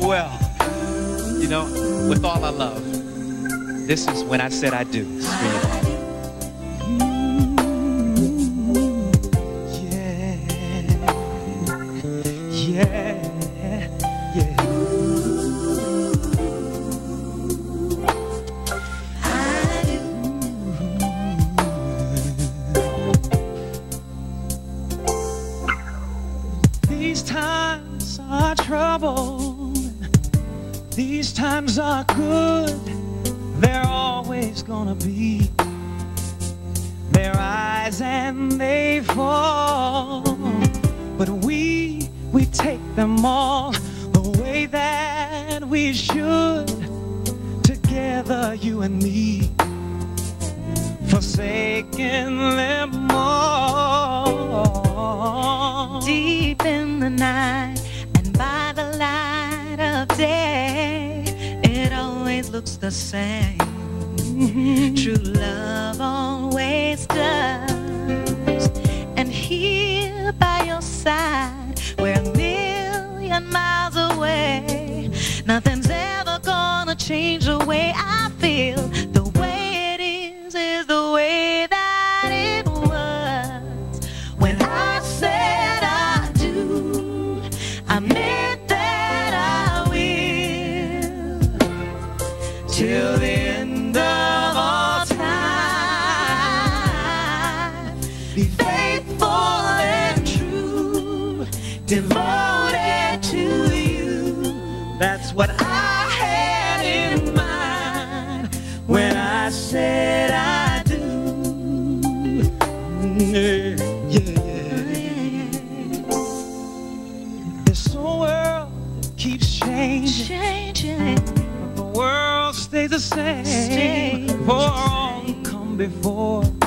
Well, you know, with all I love, this is When I Said I Do. These times are troubled, these times are good, they're always gonna be. They rise and they fall, but we take them all the way that we should, together you and me, forsaking them all. Deep in the night and by the light of day, it always looks the same. True love always does. And here by your side, we're a million miles away. Nothing's ever gonna change the way I feel. The way it is the way that it was when I said I meant that I will, till the end of all time, be faithful and true, devoted to you. That's what I had in mind when I said I do. Keeps changing, but the world stays the same. For all come before.